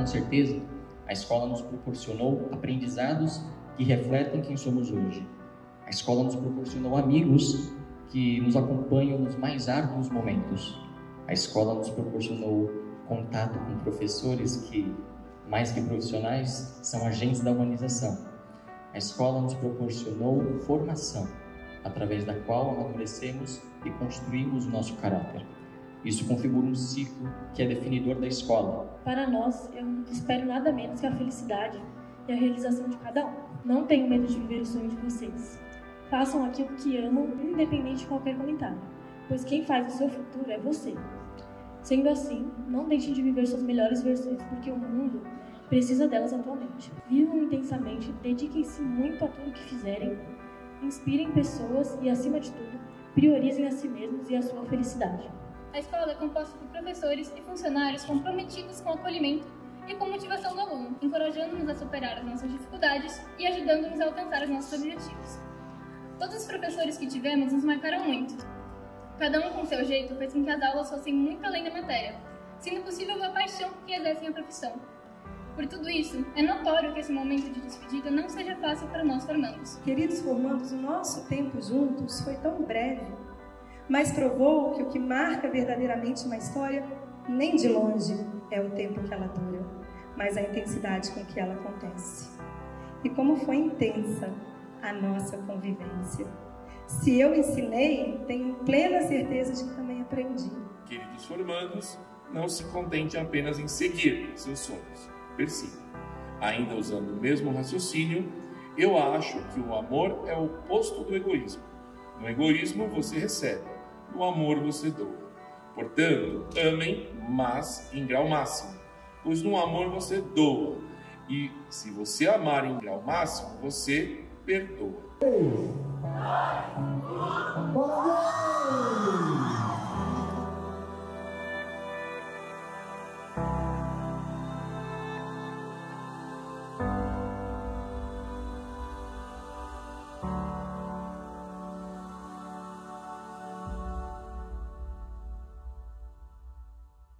com certeza, a escola nos proporcionou aprendizados que refletem quem somos hoje. A escola nos proporcionou amigos que nos acompanham nos mais árduos momentos. A escola nos proporcionou contato com professores que, mais que profissionais, são agentes da humanização. A escola nos proporcionou formação, através da qual amadurecemos e construímos o nosso caráter. Isso configura um ciclo que é definidor da escola. Para nós, eu não espero nada menos que a felicidade e a realização de cada um. Não tenho medo de viver o sonho de vocês. Façam aquilo que amam, independente de qualquer comentário, pois quem faz o seu futuro é você. Sendo assim, não deixem de viver suas melhores versões, porque o mundo precisa delas atualmente. Vivam intensamente, dediquem-se muito a tudo que fizerem, inspirem pessoas e, acima de tudo, priorizem a si mesmos e a sua felicidade. A escola é composta por professores e funcionários comprometidos com o acolhimento e com a motivação do aluno, encorajando-nos a superar as nossas dificuldades e ajudando-nos a alcançar os nossos objetivos. Todos os professores que tivemos nos marcaram muito. Cada um com seu jeito fez com que as aulas fossem muito além da matéria, sendo possível a paixão que exercem a profissão. Por tudo isso, é notório que esse momento de despedida não seja fácil para nós formandos. Queridos formandos, o nosso tempo juntos foi tão breve, mas provou que o que marca verdadeiramente uma história, nem de longe, é o tempo que ela dura, mas a intensidade com que ela acontece. E como foi intensa a nossa convivência. Se eu ensinei, tenho plena certeza de que também aprendi. Queridos formandos, não se contente apenas em seguir seus sonhos. Persiga. Ainda usando o mesmo raciocínio, eu acho que o amor é o oposto do egoísmo. No egoísmo você recebe, no amor você doa. Portanto, amem, mas em grau máximo, pois no amor você doa. E se você amar em grau máximo, você perdoa.